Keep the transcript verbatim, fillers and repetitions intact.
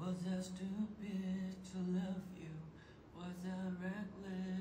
Was I stupid to love you? Was I reckless?